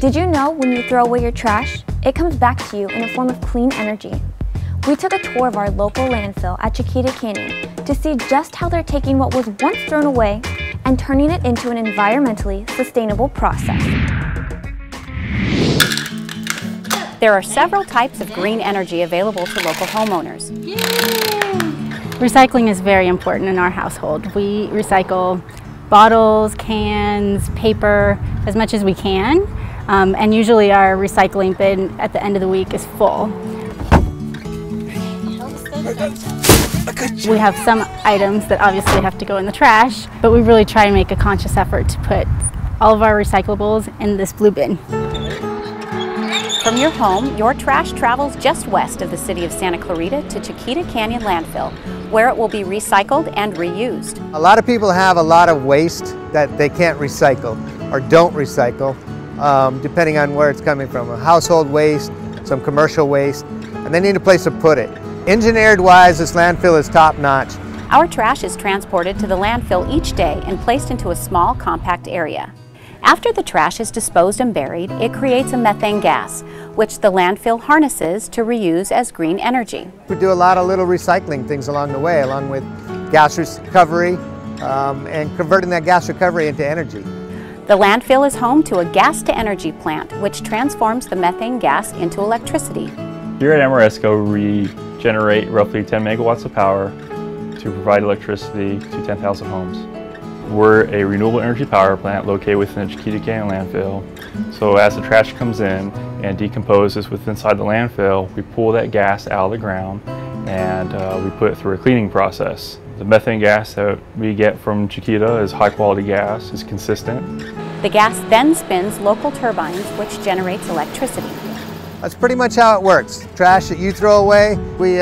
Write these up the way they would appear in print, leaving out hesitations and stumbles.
Did you know when you throw away your trash, it comes back to you in a form of clean energy? We took a tour of our local landfill at Chiquita Canyon to see just how they're taking what was once thrown away and turning it into an environmentally sustainable process. There are several types of green energy available to local homeowners. Yay! Recycling is very important in our household. We recycle bottles, cans, paper, as much as we can. And usually our recycling bin at the end of the week is full. We have some items that obviously have to go in the trash, but we really try and make a conscious effort to put all of our recyclables in this blue bin. From your home, your trash travels just west of the city of Santa Clarita to Chiquita Canyon landfill, where it will be recycled and reused. A lot of people have a lot of waste that they can't recycle or don't recycle, depending on where it's coming from. Household waste, some commercial waste, and they need a place to put it. Engineered-wise, this landfill is top-notch. Our trash is transported to the landfill each day and placed into a small, compact area. After the trash is disposed and buried, it creates a methane gas, which the landfill harnesses to reuse as green energy. We do a lot of little recycling things along the way, along with gas recovery and converting that gas recovery into energy. The landfill is home to a gas-to-energy plant, which transforms the methane gas into electricity. Here at Ameresco, we generate roughly 10 megawatts of power to provide electricity to 10,000 homes. We're a renewable energy power plant located within the Chiquita Canyon landfill. So as the trash comes in and decomposes inside the landfill, we pull that gas out of the ground and we put it through a cleaning process. The methane gas that we get from Chiquita is high quality gas, it's consistent. The gas then spins local turbines, which generates electricity. That's pretty much how it works. Trash that you throw away, we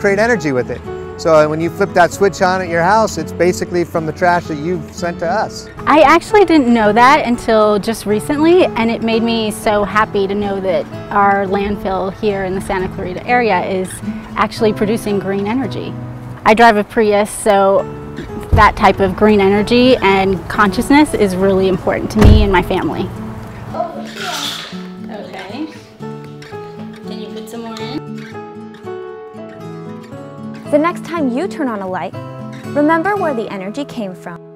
create energy with it. So when you flip that switch on at your house, it's basically from the trash that you've sent to us. I actually didn't know that until just recently, and it made me so happy to know that our landfill here in the Santa Clarita area is actually producing green energy. I drive a Prius, so that type of green energy and consciousness is really important to me and my family. Okay. Can you put some more in? The next time you turn on a light, remember where the energy came from.